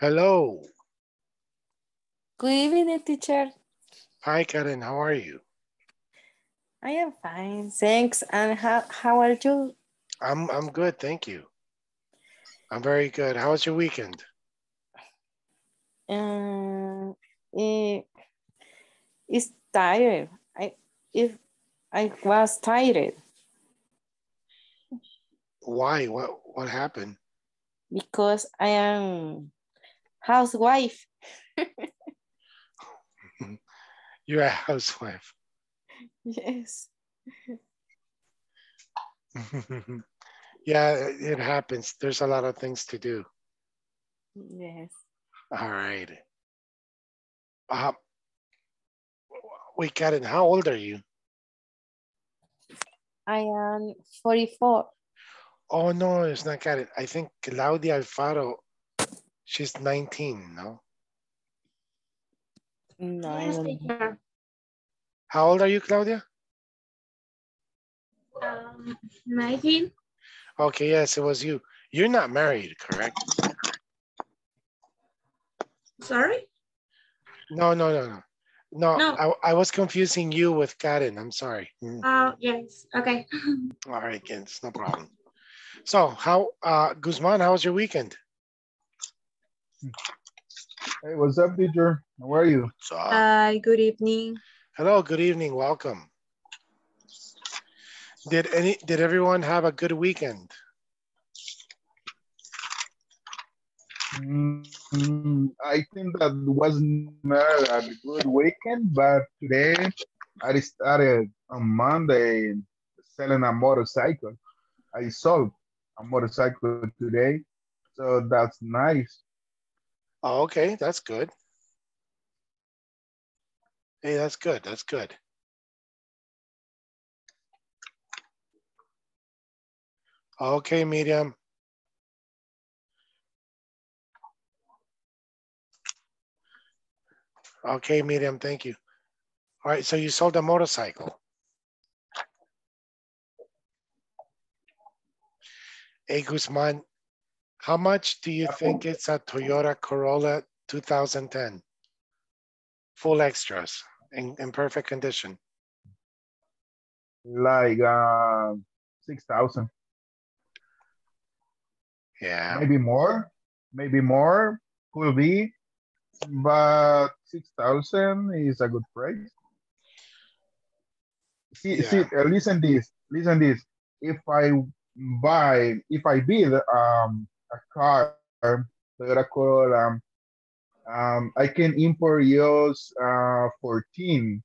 Hello. Good evening, teacher. Hi, Karen. How are you? I am fine, thanks. And how are you? I'm good, thank you. I'm very good. How was your weekend? It's tired. I was tired. Why? What happened? Because I am housewife. You're a housewife. Yes. Yeah, it happens. There's a lot of things to do. Yes. All right. Wait, Karen, how old are you? I am 44. Oh, no, it's not Karen. I think Claudia Alfaro, she's 19, no? No, I don't know. How old are you, Claudia? 19. Okay, yes, it was you. You're not married, correct? Sorry? No. I was confusing you with Karen. I'm sorry. Oh, yes. Okay. All right, kids, no problem. So, Guzman, how was your weekend? Hey, what's up, teacher? How are you? Hi, good evening. Hello, good evening. Welcome. Did everyone have a good weekend? I think that was not a good weekend, but today I started on Monday selling a motorcycle. I sold a motorcycle today, so that's nice. Oh, okay, that's good. Hey, that's good. That's good. Okay, Miriam. Okay, Miriam, thank you. All right, so you sold a motorcycle. Hey, Guzman, how much do you think it's a Toyota Corolla 2010? Full extras, in perfect condition. Like 6,000. Yeah. Maybe more, could be, but 6,000 is a good price. See, listen this. If I bid a car, Toyota Corolla, I can import yours 14.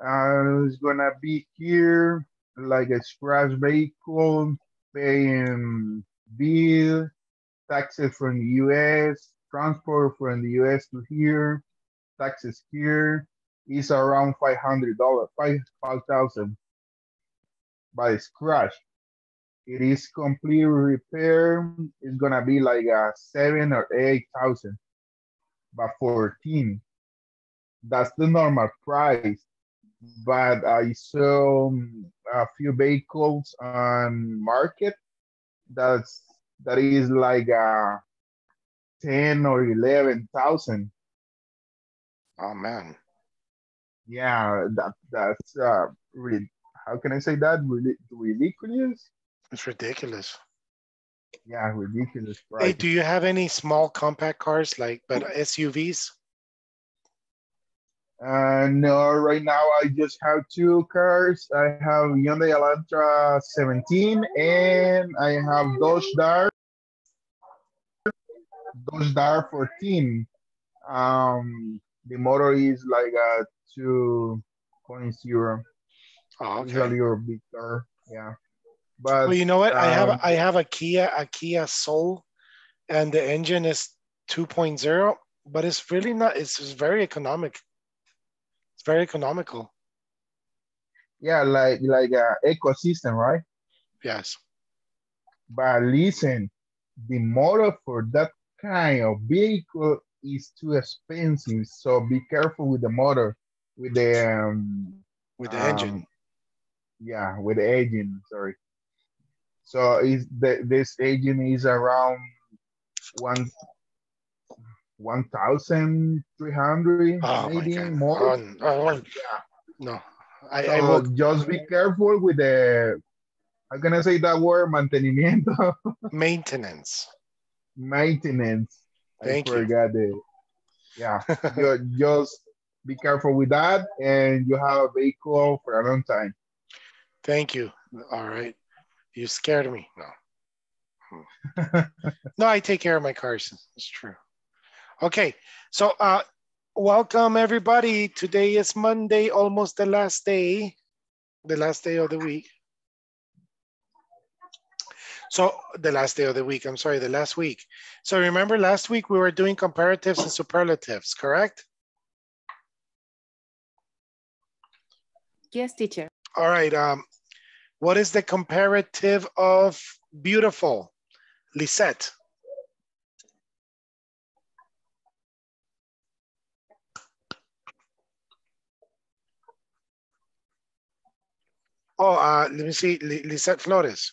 It's gonna be here like a scratch vehicle. Paying bill, taxes from the U.S., transport from the U.S. to here, taxes here is around $5,000 by scratch. It is complete repair. It's gonna be like a 7,000 or 8,000, but 14. That's the normal price. But I saw a few vehicles on market that is like 10,000 or 11,000. Oh man! Yeah, that's really, how can I say that? Really ridiculous. It's ridiculous. Yeah, ridiculous price. Hey, do you have any small compact cars but SUVs? No, right now I just have two cars. I have Hyundai Elantra 17 and I have Dodge Dart 14. The motor is like a 2.0. Oh, okay. Your big car, yeah. But well, you know what? I have a Kia Soul, and the engine is 2.0, but it's really not. It's very economic. It's very economical. Yeah, like an ecosystem, right? Yes. But listen, the motor for that kind of vehicle is too expensive, so be careful with the motor, with the engine. Yeah, with the engine. Sorry. So this engine is around 1,300, oh, maybe more. No, I will just be careful with the. I'm gonna say that word, mantenimiento. Maintenance. Maintenance. Thank you. I forgot it. Yeah, just be careful with that, and you have a vehicle for a long time. Thank you. All right, you scared me. No. No, I take care of my cars. It's true. Okay, so welcome everybody. Today is Monday, almost the last day of the week. So the last day of the week, I'm sorry, the last week. So remember last week we were doing comparatives and superlatives, correct? Yes, teacher. All right, what is the comparative of beautiful? Lisette. Oh, let me see, Lisette Flores.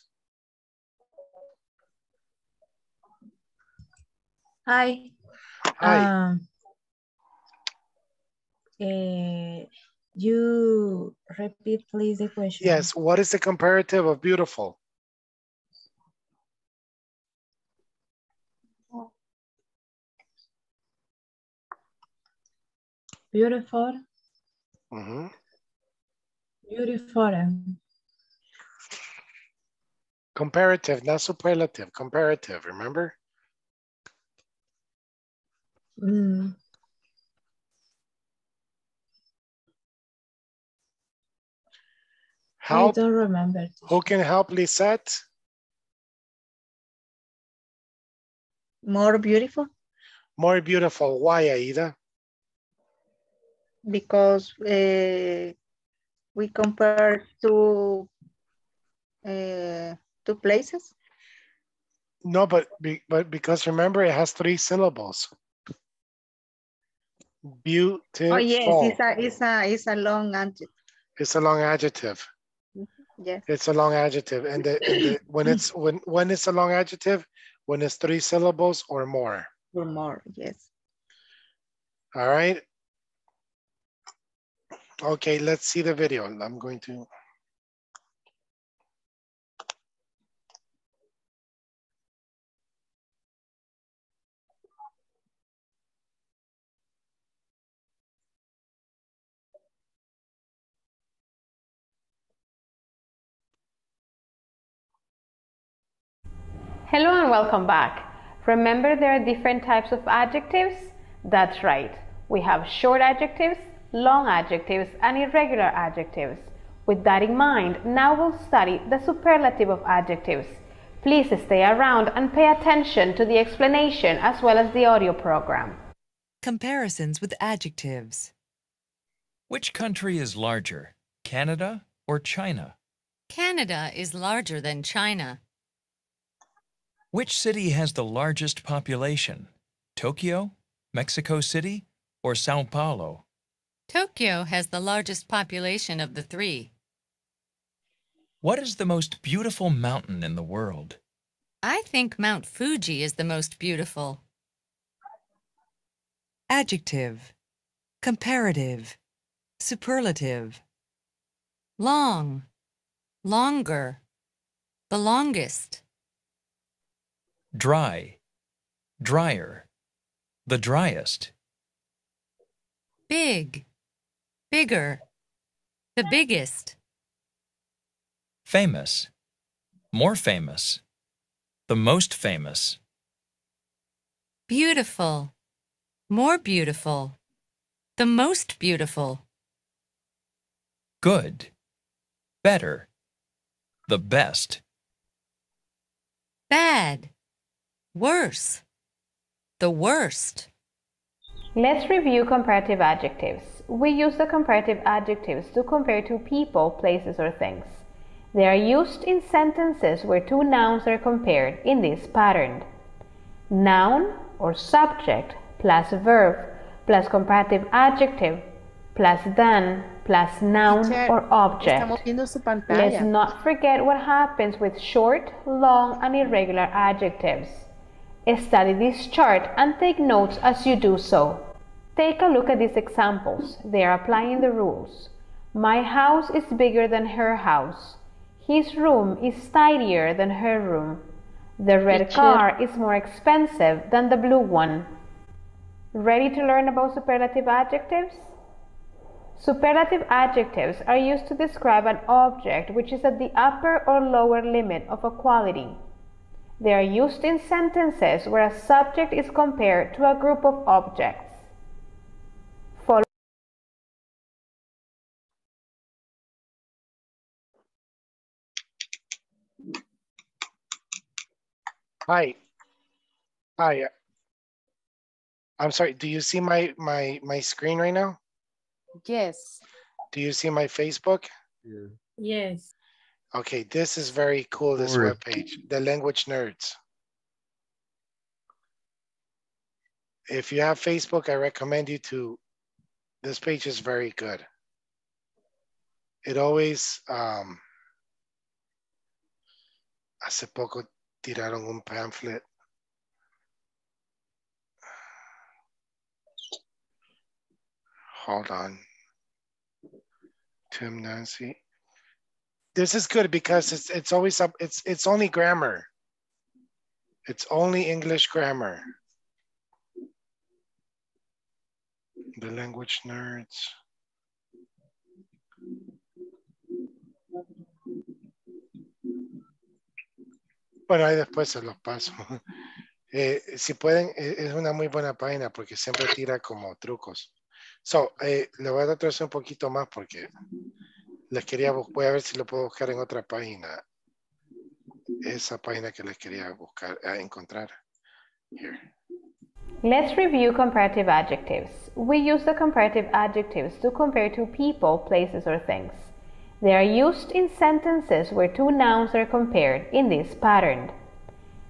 Hi. Hi. You repeat, please, the question. Yes, what is the comparative of beautiful? Beautiful. Mm-hmm. Beautiful. Comparative, not superlative, comparative, remember? Mm. Help. I don't remember. Who can help Lisette? More beautiful. More beautiful. Why, Aida? Because we compare two places. No, but because remember it has three syllables. Beautiful. Oh yes, it's a long adjective. It's a long adjective. Yes. It's a long adjective, and the when it's a long adjective, when it's three syllables or more. Or more, yes. All right. Okay, let's see the video. I'm going to. Hello and welcome back. Remember there are different types of adjectives? That's right. We have short adjectives, long adjectives, and irregular adjectives. With that in mind, now we'll study the superlative of adjectives. Please stay around and pay attention to the explanation as well as the audio program. Comparisons with adjectives. Which country is larger, Canada or China? Canada is larger than China. Which city has the largest population? Tokyo, Mexico City, or Sao Paulo? Tokyo has the largest population of the three. What is the most beautiful mountain in the world? I think Mount Fuji is the most beautiful. Adjective, comparative, superlative. Long, longer, the longest. Dry, drier, the driest. Big, bigger, the biggest. Famous, more famous, the most famous. Beautiful, more beautiful, the most beautiful. Good, better, the best. Bad, worse, the worst. Let's review comparative adjectives. We use the comparative adjectives to compare two people, places, or things. They are used in sentences where two nouns are compared in this pattern. Noun or subject plus verb plus comparative adjective plus than plus noun or object. Let's not forget what happens with short, long, and irregular adjectives. Study this chart and take notes as you do so. Take a look at these examples. They are applying the rules. My house is bigger than her house. His room is tidier than her room. The red car is more expensive than the blue one. Ready to learn about superlative adjectives? Superlative adjectives are used to describe an object which is at the upper or lower limit of a quality. They are used in sentences where a subject is compared to a group of objects. Follow. Hi. I'm sorry, do you see my screen right now? Yes. Do you see my Facebook? Yeah. Yes. Okay, this is very cool, this webpage, The Language Nerds. If you have Facebook, I recommend you to, this page is very good. It always, hace poco tiraron un pamphlet. Hold on, Tim, Nancy. This is good because it's always up. It's only grammar. It's only English grammar. The Language Nerds. Bueno, ahí después se los paso. Si pueden, es una muy buena página porque siempre tira como trucos. So, le voy a traer un poquito más porque les quería, voy a ver si lo puedo buscar en otra página. Esa página que les quería buscar, encontrar. Here. Let's review comparative adjectives. We use the comparative adjectives to compare two people, places, or things. They are used in sentences where two nouns are compared in this pattern.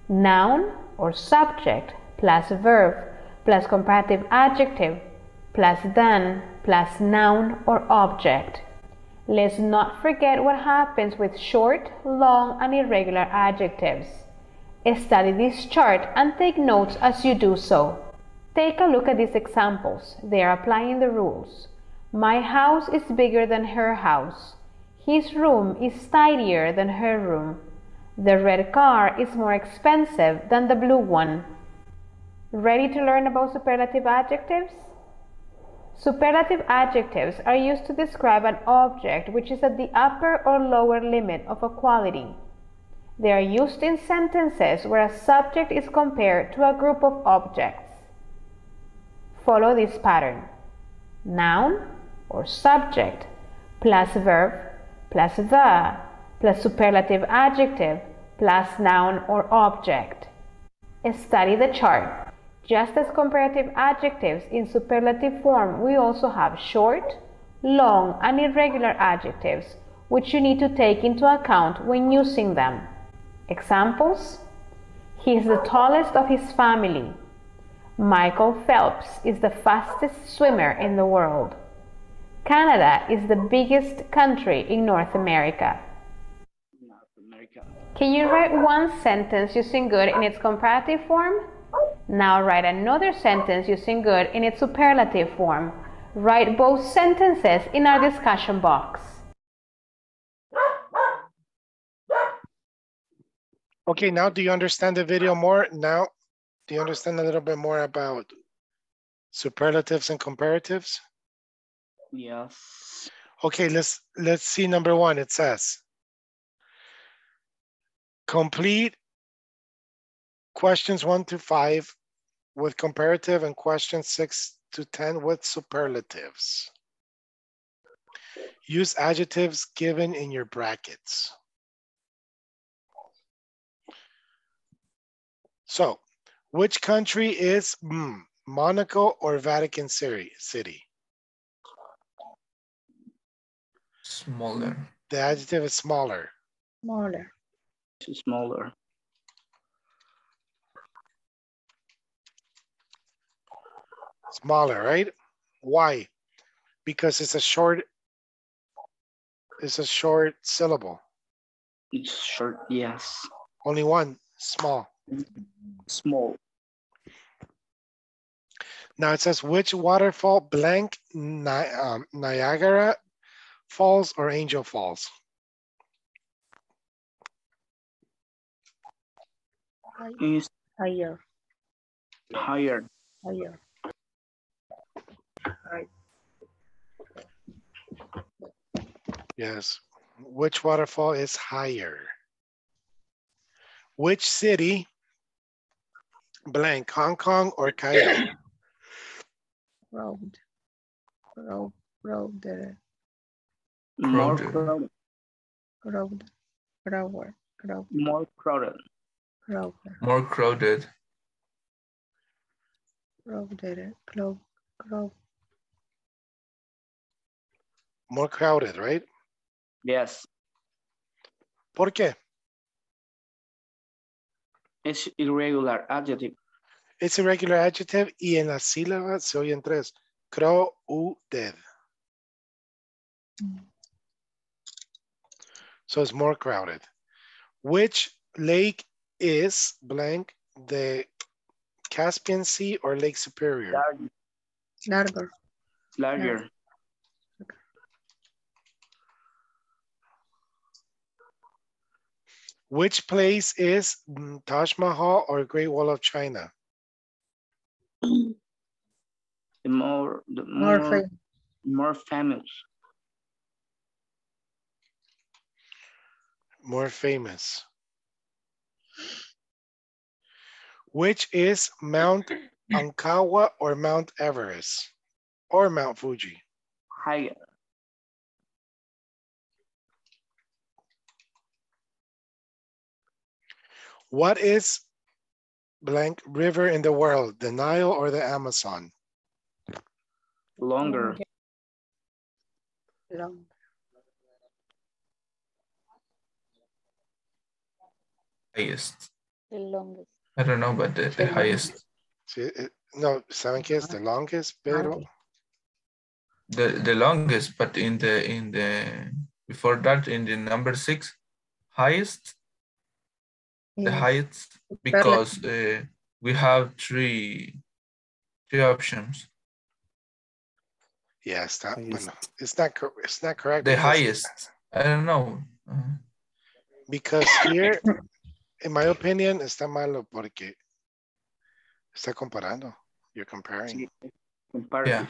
Noun or subject plus verb plus comparative adjective plus than, plus noun or object. Let's not forget what happens with short, long, and irregular adjectives. Study this chart and take notes as you do so. Take a look at these examples. They are applying the rules. My house is bigger than her house. His room is tidier than her room. The red car is more expensive than the blue one. Ready to learn about superlative adjectives? Superlative adjectives are used to describe an object which is at the upper or lower limit of a quality. They are used in sentences where a subject is compared to a group of objects. Follow this pattern. Noun or subject plus verb plus the plus superlative adjective plus noun or object. Study the chart. Just as comparative adjectives in superlative form, we also have short, long, and irregular adjectives, which you need to take into account when using them. Examples: He is the tallest of his family. Michael Phelps is the fastest swimmer in the world. Canada is the biggest country in North America. Can you write one sentence using good in its comparative form? Now write another sentence using good in its superlative form. Write both sentences in our discussion box. Okay, now do you understand the video more? Now, do you understand a little bit more about superlatives and comparatives? Yes. Okay, let's see number one. It says, complete questions 1 to 5 with comparative and questions 6 to 10 with superlatives. Use adjectives given in your brackets. So, which country is Monaco or Vatican City? Smaller. The adjective is smaller. Smaller. Smaller. Smaller, right? Why? Because it's a short syllable. It's short, yes. Only one, small. Small. Now it says, which waterfall, blank, Niagara Falls or Angel Falls? Is higher. Higher. Higher. Right. Yes. Which waterfall is higher? Which city, blank, Hong Kong or Cayenne? More crowded, right? Yes. ¿Por qué? It's irregular adjective. It's irregular adjective y en la sílaba se oyen tres. Crowded. So it's more crowded. Which lake is blank, the Caspian Sea or Lake Superior? Larger. Larger. Which place is Taj Mahal or Great Wall of China? The more famous. More famous. Which is Mount Ankawa or Mount Everest or Mount Fuji? Higher. What is blank river in the world, the Nile or the Amazon? Longer. Longer. Highest. The longest. I don't know, but the highest. No, saben que es the longest, pero the longest, but in the before that, in the number 6, highest. The highest, because we have three options. Yeah, it's not correct. The highest. I don't know. Because here, in my opinion, está malo porque está comparando. You're comparing. Yeah.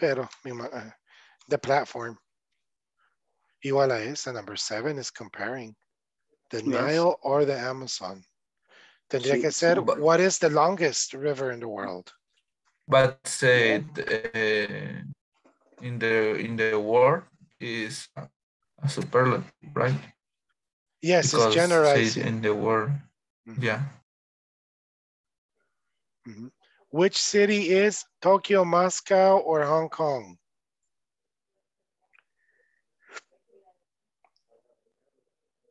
Pero the platform. Igual a esta, number 7 is comparing. The Nile or the Amazon? Tendría que ser, what is the longest river in the world? But in the world is a superlative, right? Yes, because it's generalized. In the world, yeah. Mm-hmm. Which city is Tokyo, Moscow, or Hong Kong?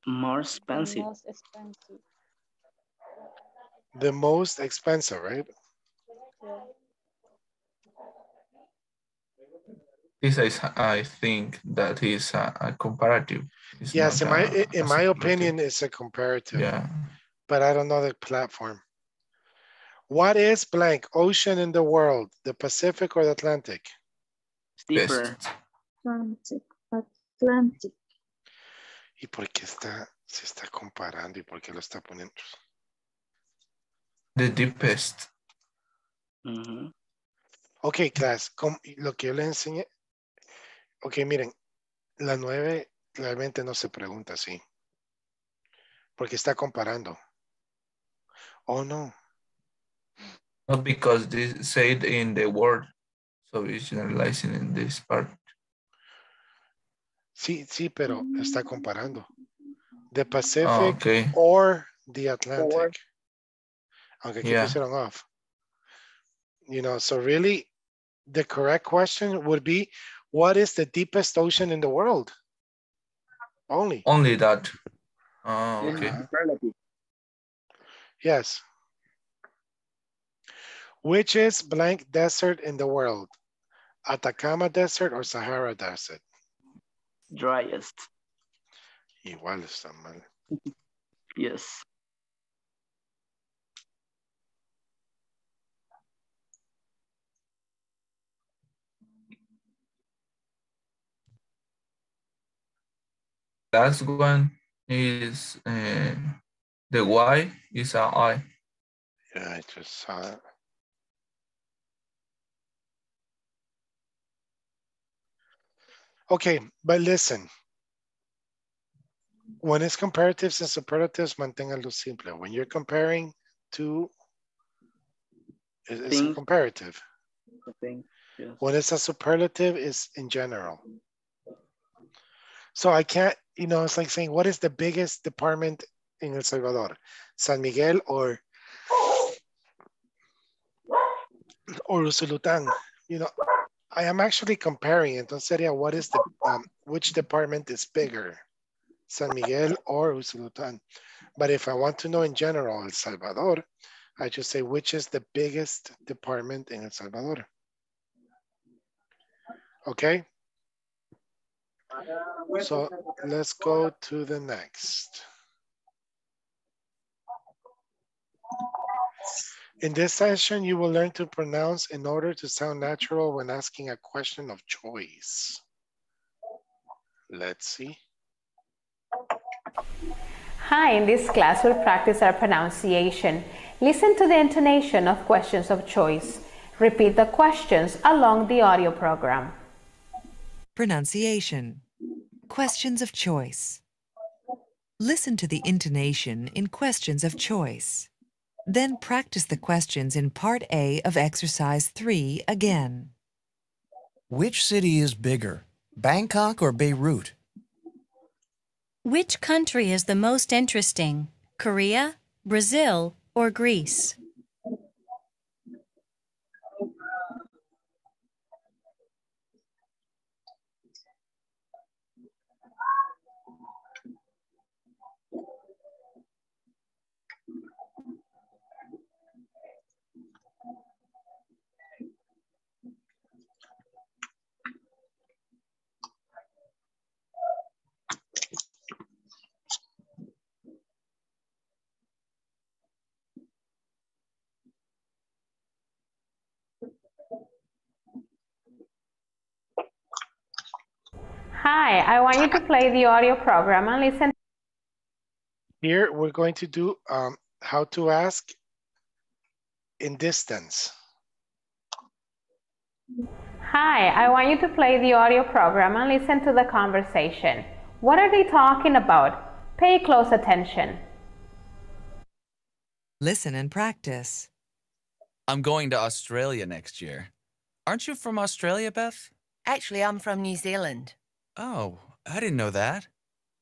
More expensive. The most expensive, right? Yeah. This is, I think, that is a comparative. It's yes, in my opinion, it's a comparative. Yeah. But I don't know the platform. What is blank ocean in the world? The Pacific or the Atlantic? Deeper. Atlantic. ¿Y por qué se está comparando y por qué lo está poniendo? The deepest. Ok, class, lo que yo les enseñé. Ok, miren, la 9 realmente no se pregunta así. Porque está comparando. Oh, no. Not because this said in the word. So it's generalizing in this part. Sí, pero está comparando. The Pacific or the Atlantic. Okay, keep it on off. You know, so really, the correct question would be, what is the deepest ocean in the world? Only that. Oh, okay. Yes. Which is blank desert in the world? Atacama Desert or Sahara Desert? Driest. Igual está mal. Yes. last one is the Y is an I. Yeah, I just saw it. Okay, but listen. When it's comparatives and superlatives, manténgalo simple. When you're comparing two, it's a comparative. I think, yes. When it's a superlative, it's in general. So I can't, you know, it's like saying, what is the biggest department in El Salvador? San Miguel or Usulután, you know. I am actually comparing. Entonces sería, what is the, which department is bigger, San Miguel or Usulután? But if I want to know in general El Salvador, I just say, which is the biggest department in El Salvador? Okay. So let's go to the next. In this session, you will learn to pronounce in order to sound natural when asking a question of choice. Let's see. Hi, in this class, we'll practice our pronunciation. Listen to the intonation of questions of choice. Repeat the questions along the audio program. Pronunciation. Questions of choice. Listen to the intonation in questions of choice. Then practice the questions in Part A of Exercise 3 again. Which city is bigger, Bangkok or Beirut? Which country is the most interesting, Korea, Brazil, or Greece? Hi, I want you to play the audio program and listen. Here we're going to do how to ask in distance. Hi, I want you to play the audio program and listen to the conversation. What are they talking about? Pay close attention. Listen and practice. I'm going to Australia next year. Aren't you from Australia, Beth? Actually, I'm from New Zealand. Oh, I didn't know that.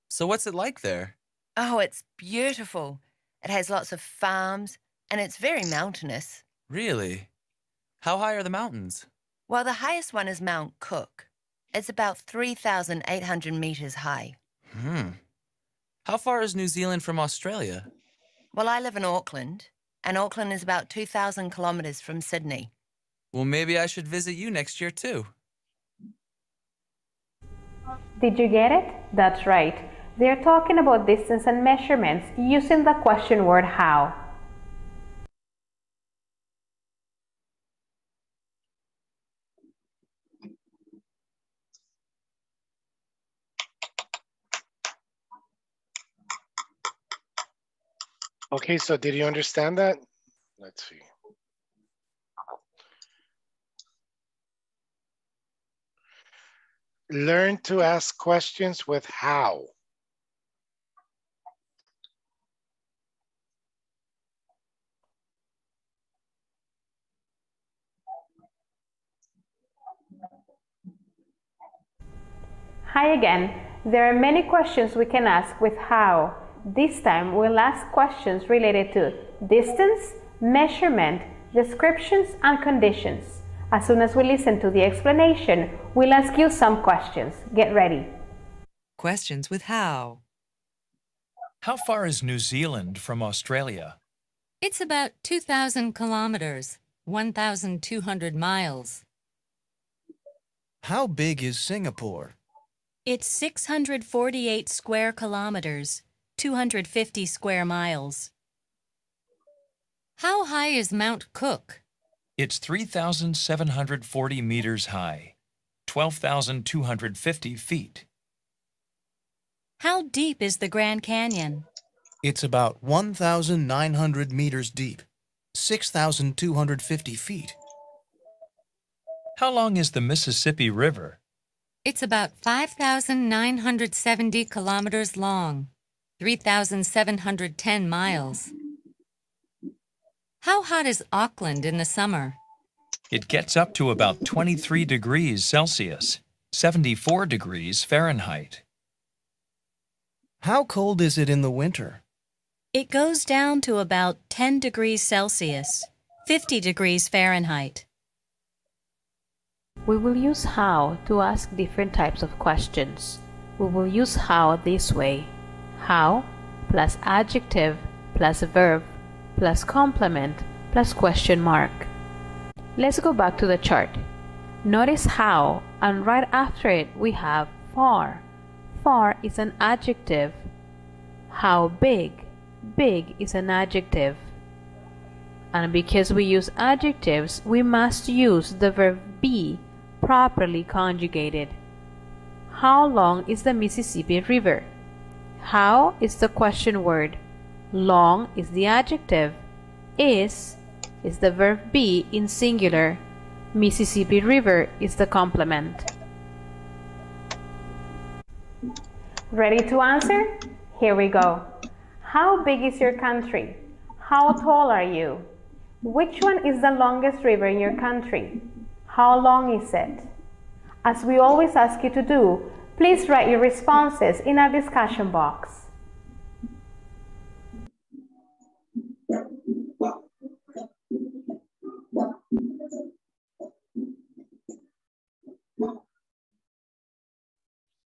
So what's it like there? Oh, it's beautiful. It has lots of farms, and it's very mountainous. Really? How high are the mountains? Well, the highest one is Mount Cook. It's about 3,800 meters high. Hmm. How far is New Zealand from Australia? Well, I live in Auckland, and Auckland is about 2,000 kilometers from Sydney. Well, maybe I should visit you next year, too. Did you get it? That's right. They're talking about distance and measurements using the question word how. Okay, so did you understand that? Let's see. Learn to ask questions with how. Hi again. There are many questions we can ask with how. This time we'll ask questions related to distance, measurement, descriptions, and conditions. As soon as we listen to the explanation, we'll ask you some questions. Get ready. Questions with how. How far is New Zealand from Australia? It's about 2,000 kilometers, 1,200 miles. How big is Singapore? It's 648 square kilometers, 250 square miles. How high is Mount Cook? It's 3,740 meters high, 12,250 feet. How deep is the Grand Canyon? It's about 1,900 meters deep, 6,250 feet. How long is the Mississippi River? It's about 5,970 kilometers long, 3,710 miles. How hot is Auckland in the summer? It gets up to about 23 degrees Celsius, 74 degrees Fahrenheit. How cold is it in the winter? It goes down to about 10 degrees Celsius, 50 degrees Fahrenheit. We will use how to ask different types of questions. We will use how this way. How plus adjective plus verb plus complement plus question mark. Let's go back to the chart. Notice how, and right after it we have far. Far is an adjective. How big? Big is an adjective. And because we use adjectives, we must use the verb be properly conjugated. How long is the Mississippi River? How is the question word. Long is the adjective. Is the verb be in singular. Mississippi River is the complement. Ready to answer? Here we go. How big is your country? How tall are you? Which one is the longest river in your country? How long is it? As we always ask you to do, please write your responses in our discussion box.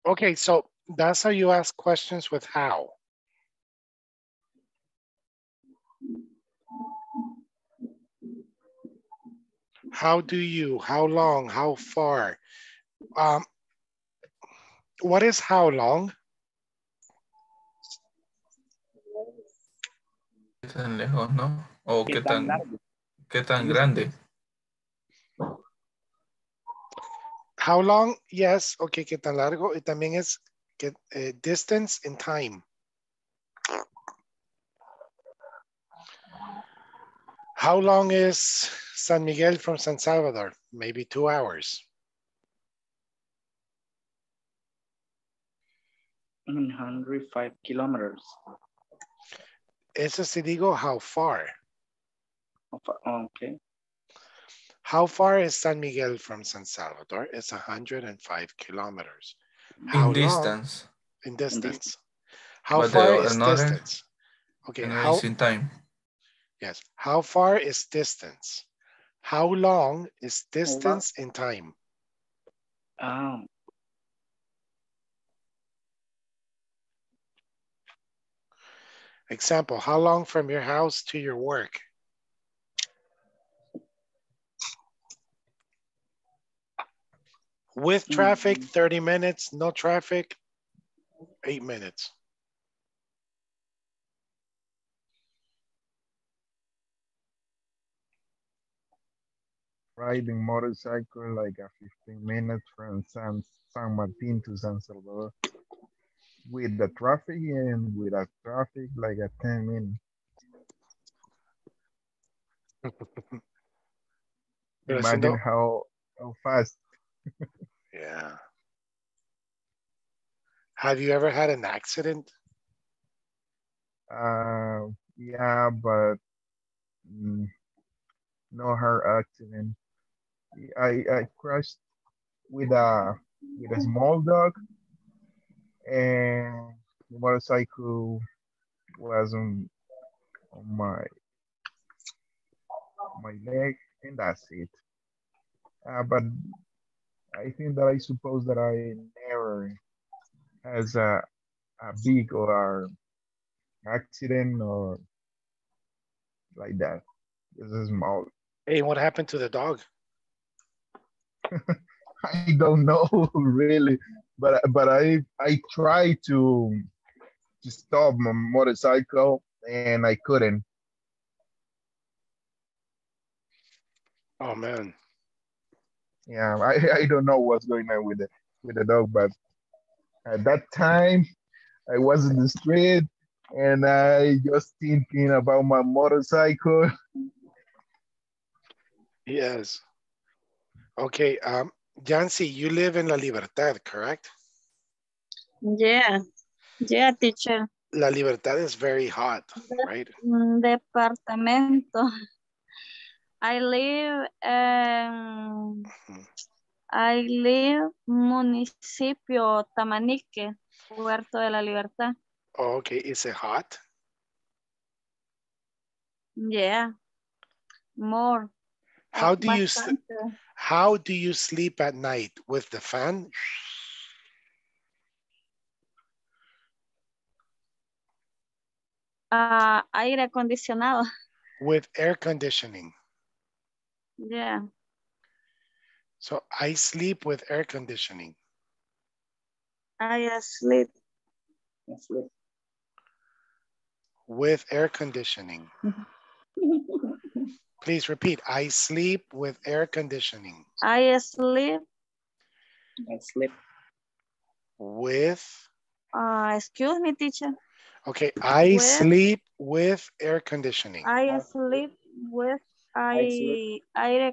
Okay, so that's how you ask questions with how. How do you, how long, how far? What is how long? ¿Qué tan lejos, no? ¿O qué tan grande? How long, yes, okay, ¿qué tan largo? Y también es distance in time. How long is San Miguel from San Salvador? Maybe 2 hours. In 105 kilometers. Eso sí digo, how far? Okay. How far is San Miguel from San Salvador? It's 105 kilometers. How in distance. Long? In distance. How but far is distance? Okay. How in time? Yes. How far is distance? How long is distance in time? Example, how long from your house to your work? With traffic, 30 minutes. No traffic, 8 minutes. Riding motorcycle like a 15 minutes from San Martin to San Salvador. With the traffic and without traffic like a 10 minutes. Imagine how fast. Yeah. Have you ever had an accident? Yeah, but no hard accident. I crashed with a small dog, and the motorcycle was on my leg, and that's it. But I think that I suppose that I never has a big or accident or like that. This is small. Hey, what happened to the dog? I don't know really, but I tried to stop my motorcycle and I couldn't. Oh man. Yeah, I don't know what's going on with the dog, but at that time I was in the street and I just thinking about my motorcycle. Yes. Okay, Jancy, you live in La Libertad, correct? Yeah, yeah, teacher. La Libertad is very hot, right? Departamento. I live, municipio Tamanique, Puerto de la Libertad. Oh, okay, is it hot? Yeah, more. How do you sleep at night? With the fan? Aire acondicionado. With air conditioning. Yeah. So I sleep with air conditioning. I sleep. With air conditioning. Please repeat. I sleep with air conditioning. I sleep. With? Excuse me, teacher. Okay, I sleep with air conditioning. Air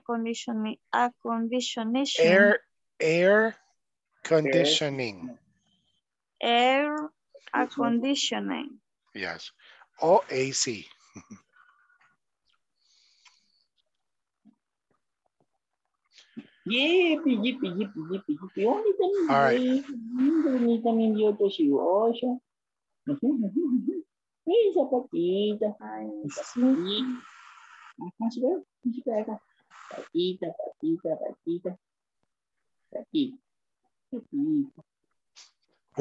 conditioning. Yes. Or AC. Yippee. All right. Who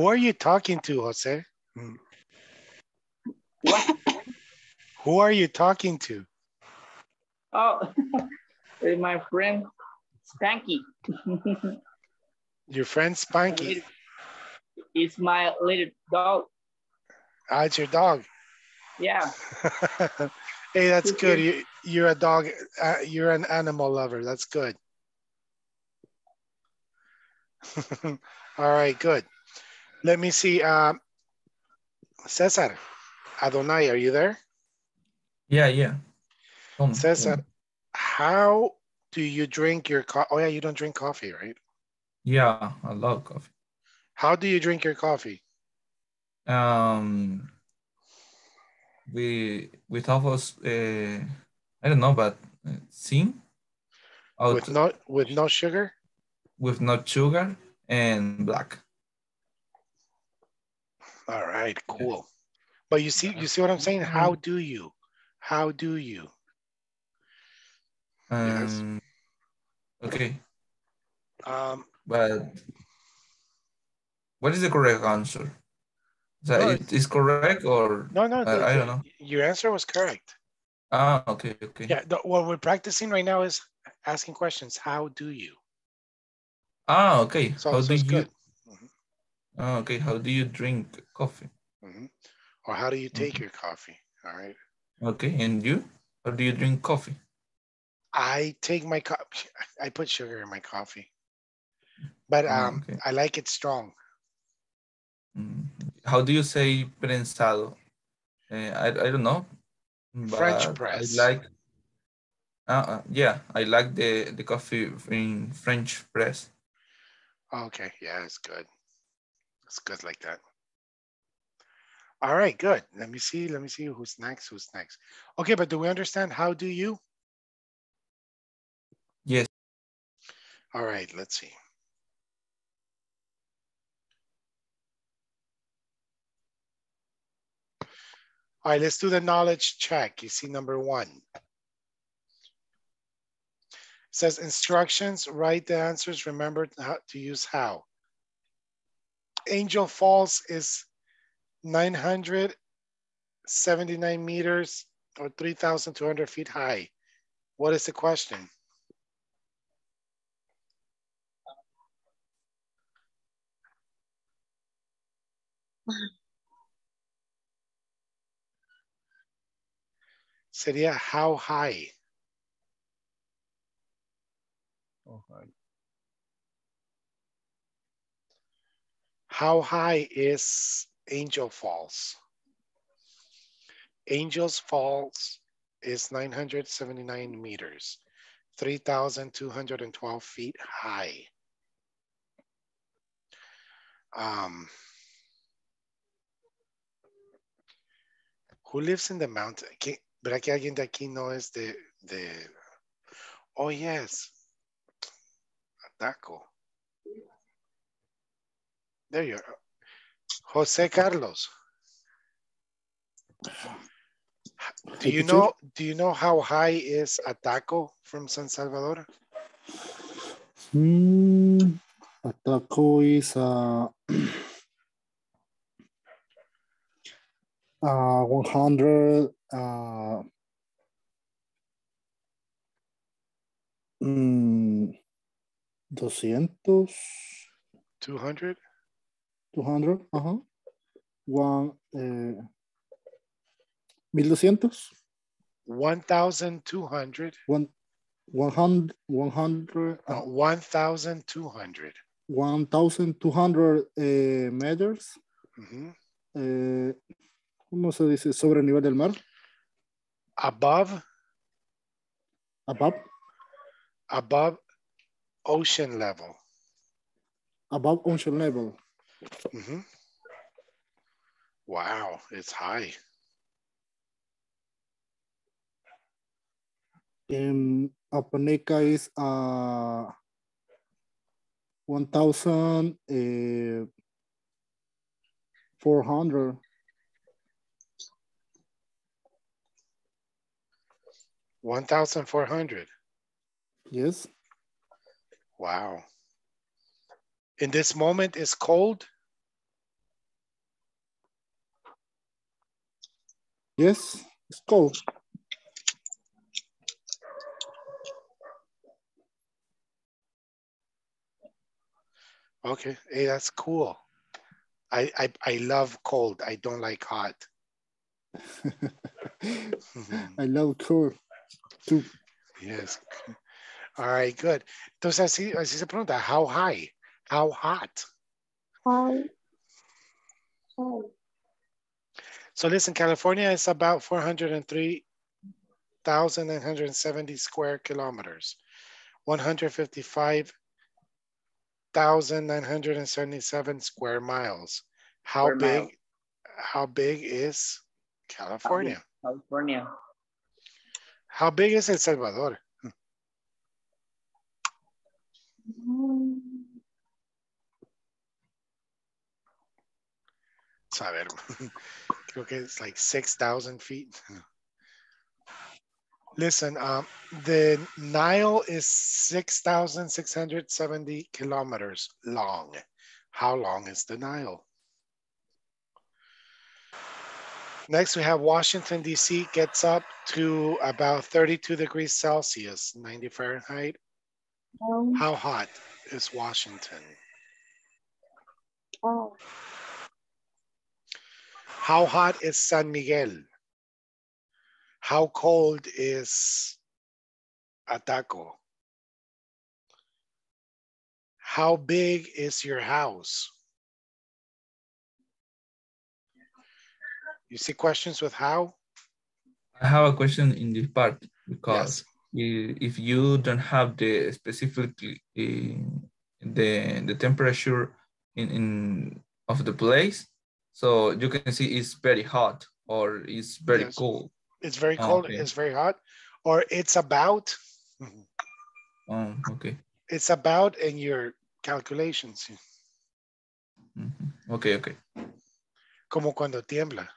are you talking to, Jose? What? Who are you talking to? Oh, my friend. Spanky. Your friend Spanky. It's my little dog. Ah, it's your dog. Yeah. Hey, that's good. You're a dog. You're an animal lover. That's good. All right, good. Let me see. Cesar, Adonai, are you there? Yeah. Cesar, how do you drink your coffee? Oh yeah, you don't drink coffee, right? Yeah, I love coffee. How do you drink your coffee? We thought was I don't know, but zinc. With no sugar. With no sugar and black. All right, cool. But you see what I'm saying? How do you? Okay. But what is the correct answer? Is correct or no? I don't know. Your answer was correct. Ah, okay. Yeah, what we're practicing right now is asking questions. How do you? Ah, okay. How do you? Mm-hmm. Ah, okay. How do you drink coffee? Mm-hmm. Or how do you take your coffee? All right. Okay, and you? How do you drink coffee? I take my coffee. I put sugar in my coffee, but I like it strong. How do you say prensado? I don't know. French press. I like. I like the coffee in French press. Okay, yeah, it's good. It's good like that. All right, good. Let me see who's next. Okay, but do we understand how do you? Yes. All right, let's see. All right, let's do the knowledge check. You see number one. It says instructions, write the answers, remember how to use how. Angel Falls is 979 meters or 3,200 feet high. What is the question? Sería how high? Oh, hi. How high is Angel Falls. Angels Falls is 979 meters, 3,212 feet high. Who lives in the mountain? ¿Verdad que alguien de aquí no es de... Oh, yes. Ataco. There you are. Jose Carlos. Do you know how high is Ataco from San Salvador? Ataco is 200. 1200. 1200. 1200. 1200 meters. Mm-hmm. ¿Cómo se dice? Sobre el nivel del mar. Above. Above. Above ocean level. Above ocean level. Mm-hmm. Wow, it's high. Apaneca is 1,400. Yes. Wow. In this moment, it's cold. Yes, it's cold. Okay, hey, that's cool. I love cold. I don't like hot. I love cold too. Yes. All right, good. Entonces así se pregunta, how high? How hot? High. Oh. So listen, California is about 403,970 square kilometers, 155,977 square miles. How big is California? California. How big is El Salvador? Saber. Creo que it's like 6,000 feet. Listen, the Nile is 6,670 kilometers long. How long is the Nile? Next, we have Washington, D.C. gets up to about 32 degrees Celsius, 90 Fahrenheit. How hot is Washington? Oh. How hot is San Miguel? How cold is Ataco? How big is your house? You see questions with how? I have a question in this part because yes. If you don't have the specifically the temperature in of the place, so you can see it's very hot or it's very yes. cold. It's very cold, okay. It's very hot, or it's about. Okay. It's about in your calculations. Mm-hmm. Okay, okay. Como cuando tiembla.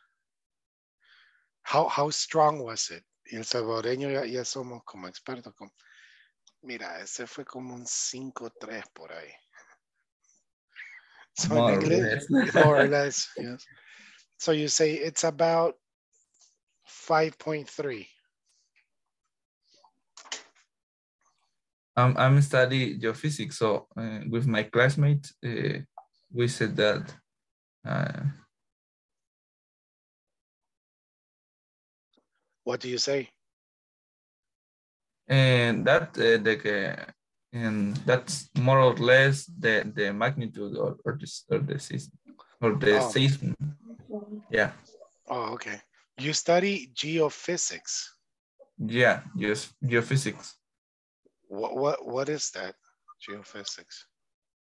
How strong was it? El salvadoreño ya somos como expertos. Como... Mira, ese fue como un 5-3 por ahí. So more in English, or less. More or less, yes. So you say it's about 5.3. I'm studying geophysics, so with my classmates, we said that. What do you say? And that and that's more or less the magnitude or the season. Yeah. Oh, okay. You study geophysics. Yeah, yes, geophysics. What is that, geophysics?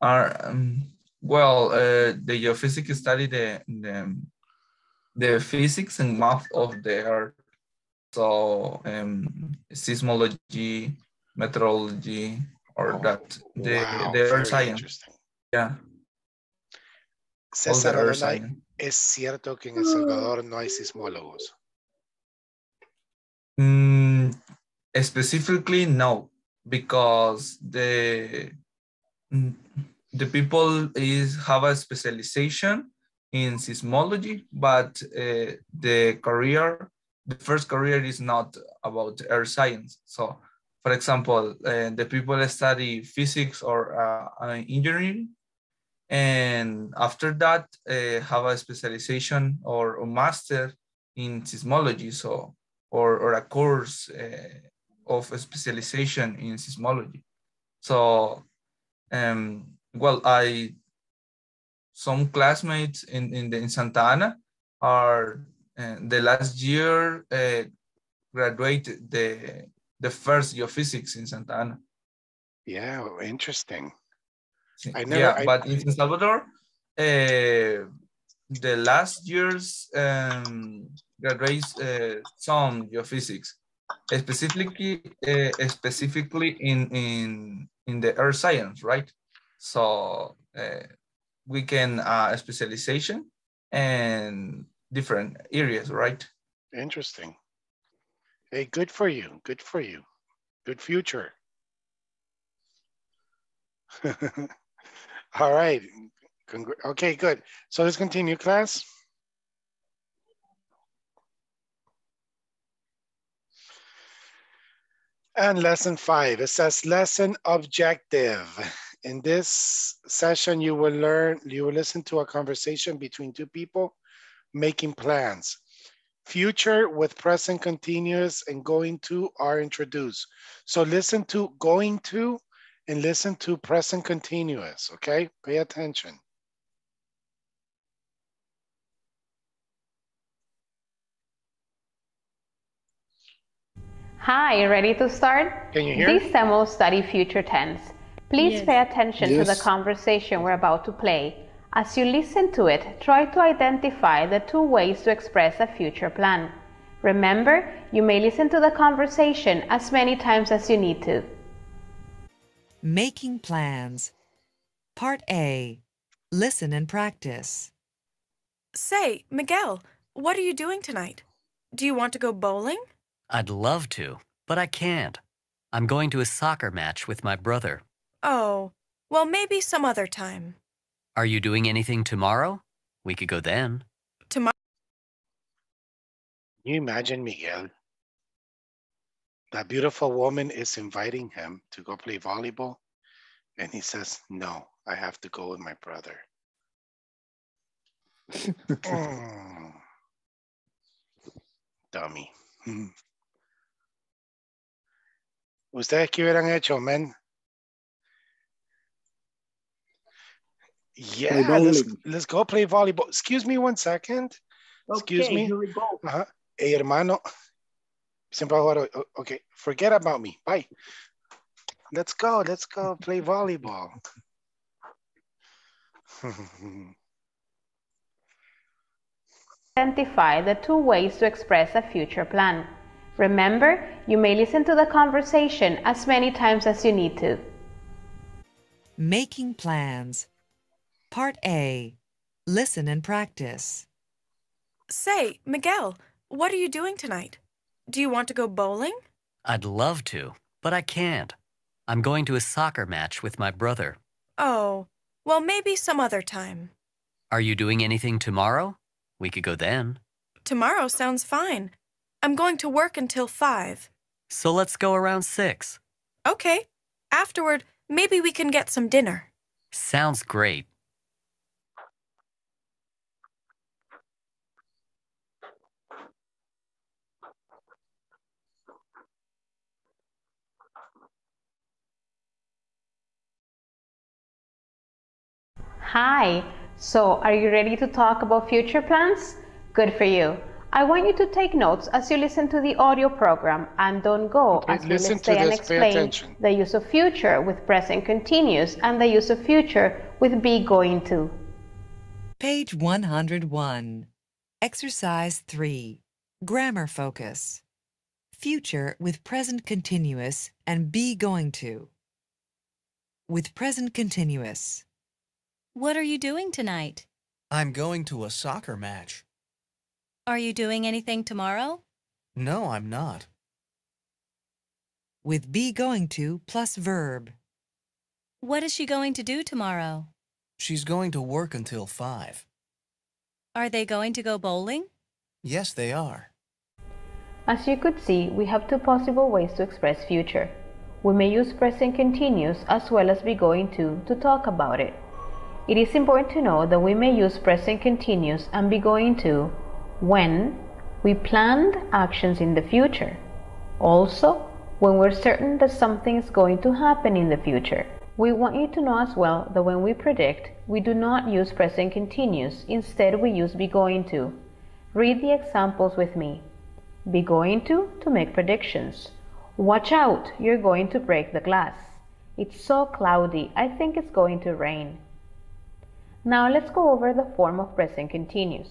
The geophysics study the physics and math of the earth. So seismology, meteorology, the earth science. Yeah. Cesar, ¿es cierto que en El Salvador no hay sismólogos? Specifically, no, because the people have a specialization in seismology, but the first career is not about earth science. So, for example, the people study physics or engineering, and after that have a specialization or a master in seismology, so or a course of a specialization in seismology. So some classmates in Santa Ana are the last year graduated the first geophysics in Santa Ana. Yeah, interesting. But in El Salvador, the last year's graduates some geophysics, specifically in the earth science, right? So we can specialization and different areas, right? Interesting. Hey, good for you. Good for you. Good future. All right. Okay, good. So let's continue, class. And lesson 5, it says lesson objective. In this session, you will listen to a conversation between two people making plans. Future with present continuous and going to are introduced. So listen to going to and listen to present continuous, okay? Pay attention. Hi, ready to start? Can you hear? This demo study future tense. Please pay attention to the conversation we're about to play. As you listen to it, try to identify the two ways to express a future plan. Remember, you may listen to the conversation as many times as you need to. Making plans. Part A. Listen and practice. Say, Miguel, what are you doing tonight? Do you want to go bowling? I'd love to, but I can't. I'm going to a soccer match with my brother. Oh, well, maybe some other time. Are you doing anything tomorrow? We could go then. Tomorrow? Can you imagine, Miguel? That beautiful woman is inviting him to go play volleyball, and he says, no, I have to go with my brother. Dummy. ¿Ustedes qué hubieran hecho, man? Yeah, let's go play volleyball. Excuse me one second. Excuse me. Here we go. Hey, hermano. Okay, forget about me. Bye. Let's go play volleyball. Identify the two ways to express a future plan. Remember, you may listen to the conversation as many times as you need to. Making plans. Part A. Listen and practice. Say, Miguel, what are you doing tonight? Do you want to go bowling? I'd love to, but I can't. I'm going to a soccer match with my brother. Oh, well, maybe some other time. Are you doing anything tomorrow? We could go then. Tomorrow sounds fine. I'm going to work until 5. So let's go around 6. Okay. Afterward, maybe we can get some dinner. Sounds great. Hi, So, are you ready to talk about future plans? Good for you. I want you to take notes as you listen to the audio program and don't go as we stay and explain the use of future with present continuous and the use of future with be going to. Page 101. Exercise 3. Grammar focus. Future with present continuous and be going to. With present continuous. What are you doing tonight? I'm going to a soccer match. Are you doing anything tomorrow? No, I'm not. With be going to plus verb. What is she going to do tomorrow? She's going to work until 5. Are they going to go bowling? Yes, they are. As you could see, we have two possible ways to express future. We may use present continuous as well as be going to talk about it. It is important to know that we may use present continuous and be going to when we planned actions in the future. Also, when we're certain that something is going to happen in the future. We want you to know as well that when we predict, we do not use present continuous. Instead, we use be going to. Read the examples with me. Be going to make predictions. Watch out, you're going to break the glass. It's so cloudy, I think it's going to rain. Now let's go over the form of present continuous.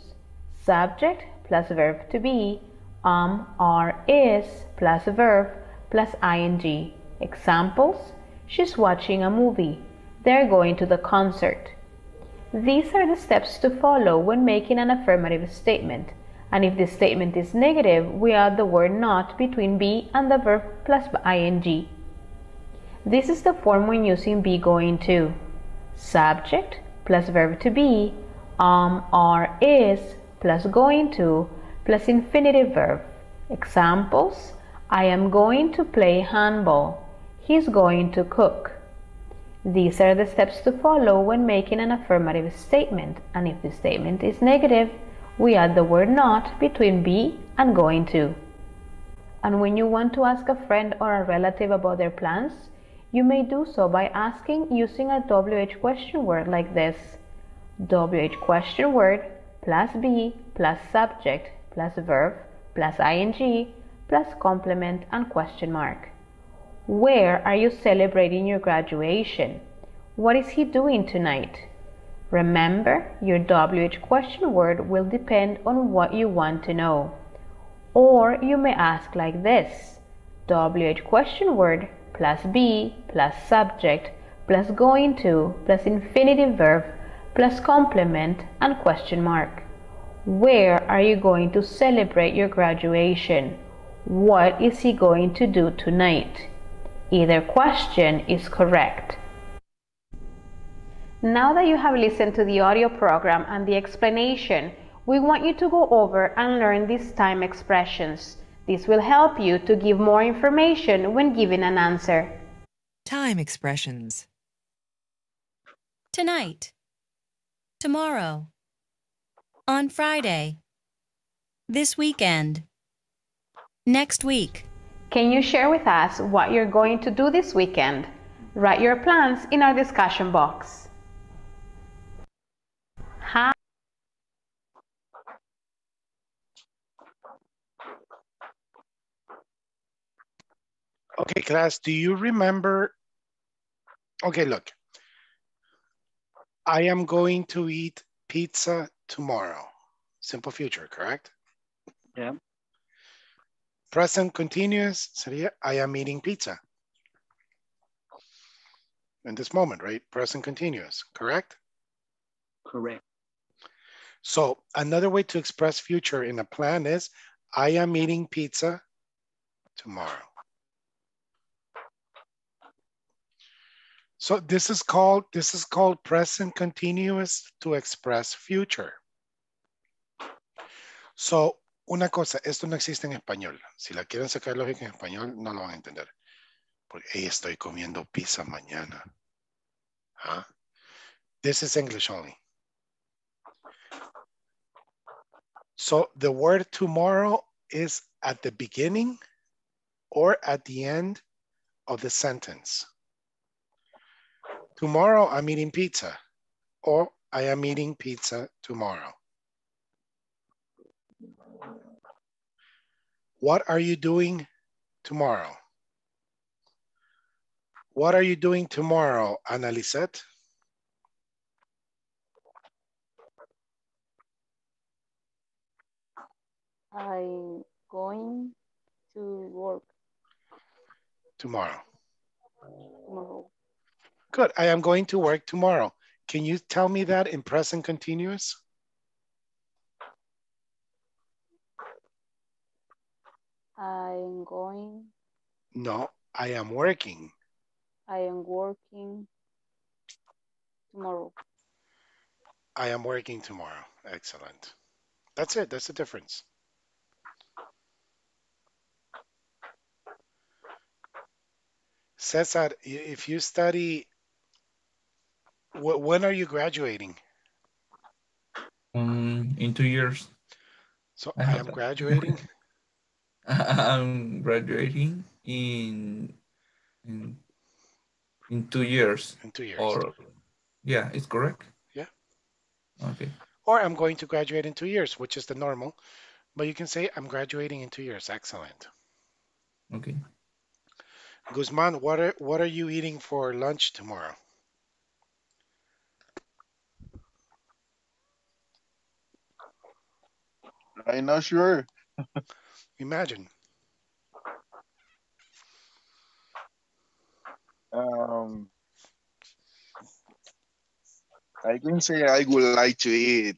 Subject plus verb to be, are, is plus verb plus ing. Examples, she's watching a movie. They're going to the concert. These are the steps to follow when making an affirmative statement. And if the statement is negative, we add the word not between be and the verb plus ing. This is the form when using be going to. Subject plus verb to be, are, is plus going to, plus infinitive verb. Examples, I am going to play handball. He's going to cook. These are the steps to follow when making an affirmative statement, and if the statement is negative, we add the word not between be and going to. And when you want to ask a friend or a relative about their plans, you may do so by asking using a WH question word like this. WH question word plus be plus subject plus verb plus ing plus complement and question mark. Where are you celebrating your graduation? What is he doing tonight? Remember, your WH question word will depend on what you want to know. Or you may ask like this. WH question word plus be plus subject plus going to plus infinitive verb plus complement and question mark. Where are you going to celebrate your graduation? What is he going to do tonight? Either question is correct. Now that you have listened to the audio program and the explanation, we want you to go over and learn these time expressions. This will help you to give more information when giving an answer. Time expressions. Tonight. Tomorrow. On Friday. This weekend. Next week. Can you share with us what you're going to do this weekend? Write your plans in our discussion box. Hi. Okay, class, do you remember? Okay, look. I am going to eat pizza tomorrow. Simple future, correct? Yeah. Present continuous, sería I am eating pizza. In this moment, right? Present continuous, correct? Correct. So another way to express future in a plan is I am eating pizza tomorrow. So this is called present continuous to express future. So una cosa, esto no existe en español. Si la quieren sacar lógica en español, no lo van a entender. Porque hey, estoy comiendo pizza mañana. Huh? This is English only. So the word tomorrow is at the beginning or at the end of the sentence. Tomorrow I'm eating pizza, or I am eating pizza tomorrow. What are you doing tomorrow? What are you doing tomorrow, Ana Lisette? I'm going to work. Tomorrow. Tomorrow. Good, I am going to work tomorrow. Can you tell me that in present continuous? I'm going. No, I am working. I am working tomorrow. I am working tomorrow. Excellent. That's it. That's the difference. Cesar, if you study, when are you graduating? In 2 years. So I am graduating? I'm graduating in 2 years. In 2 years. Or, yeah, it's correct. Yeah. Okay. Or I'm going to graduate in 2 years, which is the normal. But you can say I'm graduating in 2 years. Excellent. Okay. Guzman, what are you eating for lunch tomorrow? I'm not sure. Imagine. I can say I would like to eat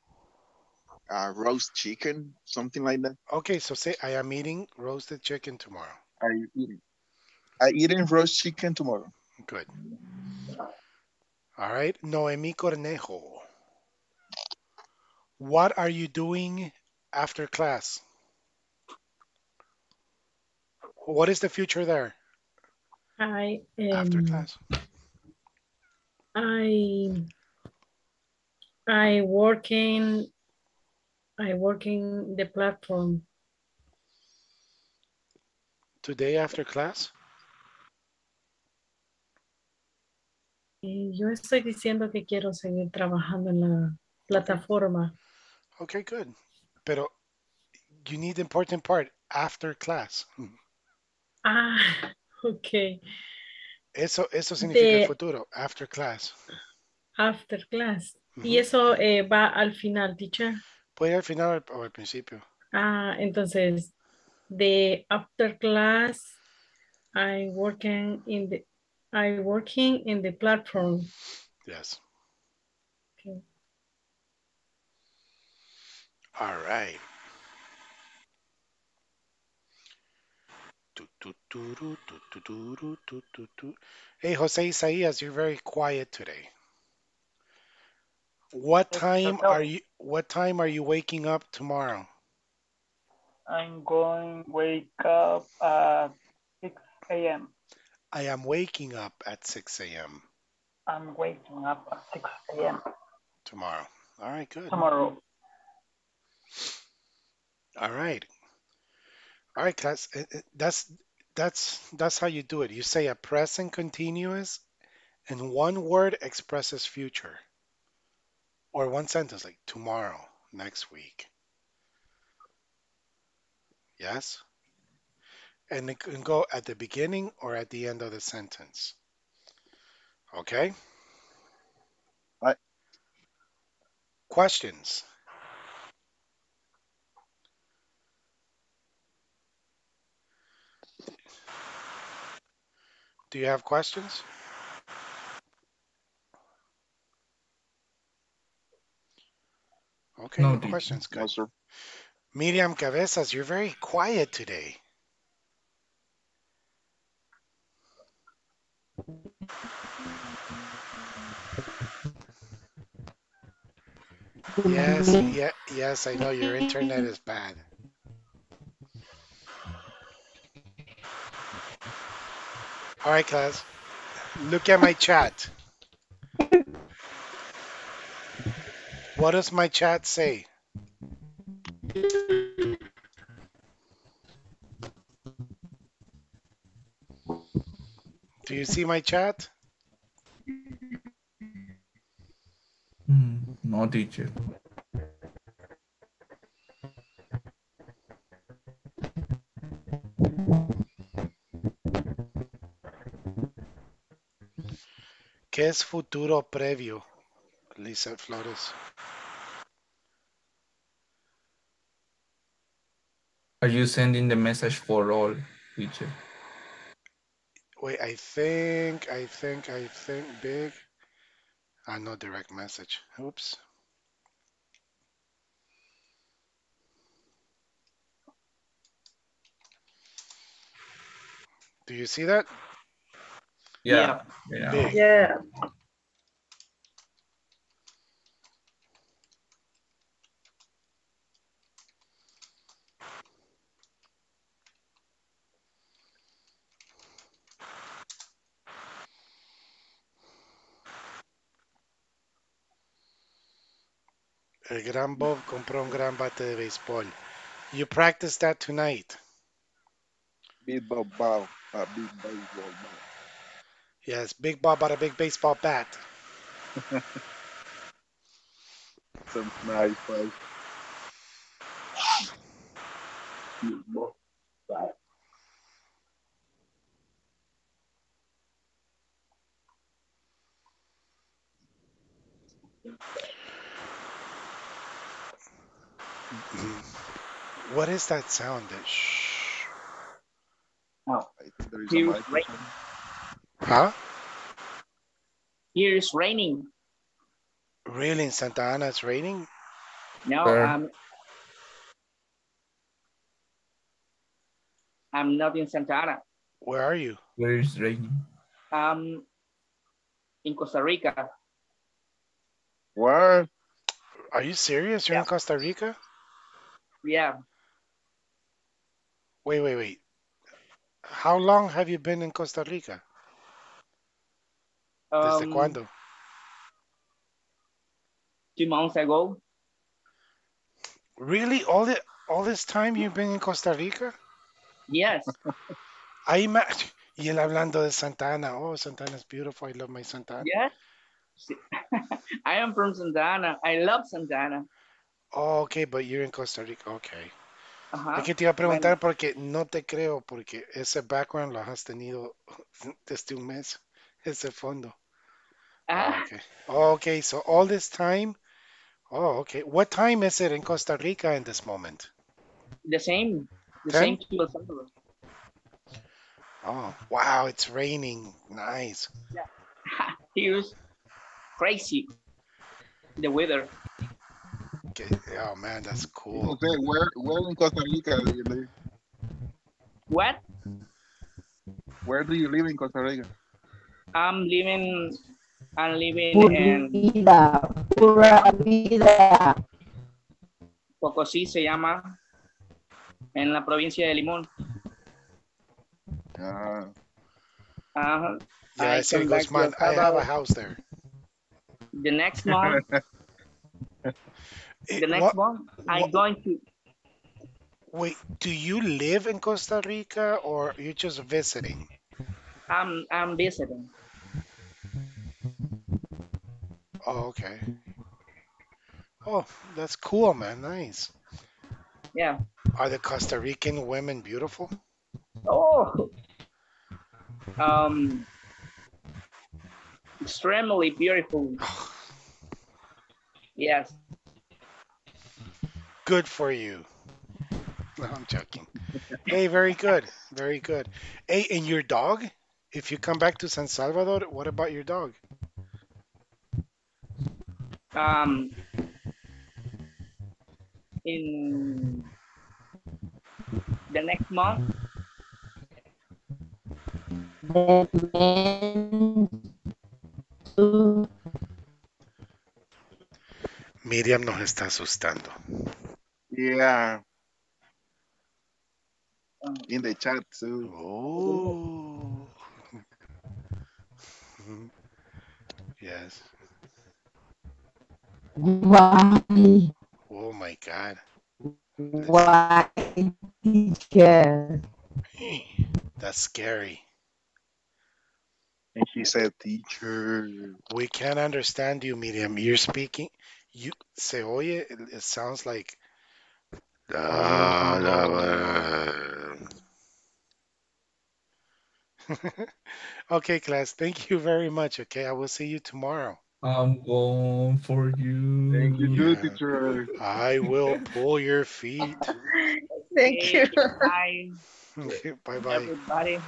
roast chicken, something like that. Okay, so say I am eating roasted chicken tomorrow. Are you eating? I'm eating roast chicken tomorrow. Good. All right, Noemi Cornejo. What are you doing after class? What is the future there? After class. I working the platform. Today after class? Yo estoy diciendo que quiero seguir trabajando en la plataforma. Okay, good. Pero you need the important part, after class. Ah, okay. Eso significa el futuro, after class. After class. Uh-huh. Y eso va al final, teacher. Puede ir al final o al principio. Ah, entonces, de after class, I'm working in the platform. Yes. Okay. All right. Hey, Jose Isaías, you're very quiet today. What time are you waking up tomorrow? I'm going to wake up at 6 a.m. I am waking up at 6 a.m. I'm waking up at 6 a.m. Tomorrow. All right, good. Tomorrow. All right. All right, class. That's how you do it. You say a present continuous, and one word expresses future. Or one sentence, like tomorrow, next week. Yes? And it can go at the beginning or at the end of the sentence. Okay? All right. Questions? Do you have questions? Okay, no questions. Good. No, sir. Miriam Cabezas, you're very quiet today. Yes, yeah, yes, I know your internet is bad. All right, class, look at my chat. What does my chat say? Do you see my chat? No. No, teacher. ¿Qué es futuro previo, Lisette Flores? Are you sending the message for all, teacher? Wait, I think big. No direct message. Oops. Do you see that? Yeah. Yeah. Yeah. El gran Bob compró un gran bate de béisbol. You practice that tonight. Big Bob, Bob a big baseball bat. Yes, Big Bob bought a big baseball bat. Some nice fight. Big Bob bat. What is that sound? That shh. Oh, here's raining. Huh? Here's raining. Really, in Santa Ana, it's raining? No, I'm not in Santa Ana. Where are you? Where is raining? In Costa Rica. What? Are you serious? You're in Costa Rica? Yeah. Wait. How long have you been in Costa Rica? Desde cuando? 2 months ago. Really? All this time you've been in Costa Rica? Yes. Y él hablando de Santa Ana. Oh, Santa Ana's beautiful. I love my Santa Ana. Yeah. I am from Santa Ana. I love Santa Ana. Oh, okay, but you're in Costa Rica. Okay. Es que te iba a preguntar porque no te creo, porque ese background lo has tenido desde un mes, ese fondo. Okay. Okay, so all this time. Oh, okay. What time is it in Costa Rica in this moment? The same. The 10? Same to El Salvador. Oh, wow, it's raining. Nice. Yeah. It was crazy, the weather. Okay. Oh man, that's cool. Okay, where in Costa Rica do you live? What? Where do you live in Costa Rica? I'm living Pura Vida. Pocosí se llama, en la provincia de Limón. Yeah, I say Guzman, I have a house there. The next month. I'm going to... Wait, do you live in Costa Rica or you're just visiting? I'm visiting. Oh, okay. Oh, that's cool, man. Nice. Yeah. Are the Costa Rican women beautiful? Oh. Extremely beautiful. Yes. Good for you. No, I'm joking. Hey, very good. Very good. Hey, and your dog? If you come back to San Salvador, what about your dog? In the next month. Miriam nos está asustando. Yeah. In the chat too. Oh. Yes. Why? Oh my God. Why, teacher? That's scary. And she said, teacher. We can't understand you, Miriam. You're speaking. se oye, it sounds like Okay, class, thank you very much. Okay, I will see you tomorrow. I'm going for you. Thank you, teacher. I will pull your feet. Thank you. Bye. Bye-bye. Everybody.